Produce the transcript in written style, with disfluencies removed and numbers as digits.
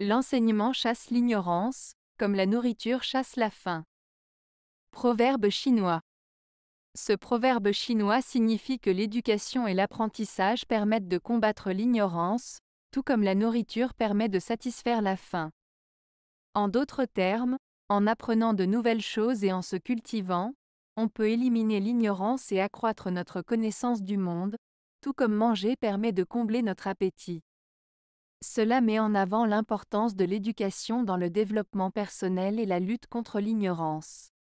L'enseignement chasse l'ignorance, comme la nourriture chasse la faim. Proverbe chinois. Ce proverbe chinois signifie que l'éducation et l'apprentissage permettent de combattre l'ignorance, tout comme la nourriture permet de satisfaire la faim. En d'autres termes, en apprenant de nouvelles choses et en se cultivant, on peut éliminer l'ignorance et accroître notre connaissance du monde, tout comme manger permet de combler notre appétit. Cela met en avant l'importance de l'éducation dans le développement personnel et la lutte contre l'ignorance.